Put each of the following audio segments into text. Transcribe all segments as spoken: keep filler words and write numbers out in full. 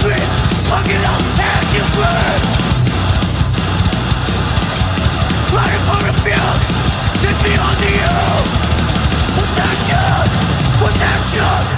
quit, fuck it up and you quit. Running from the field, it's beyond you. What's action? What's action?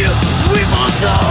you, we must go.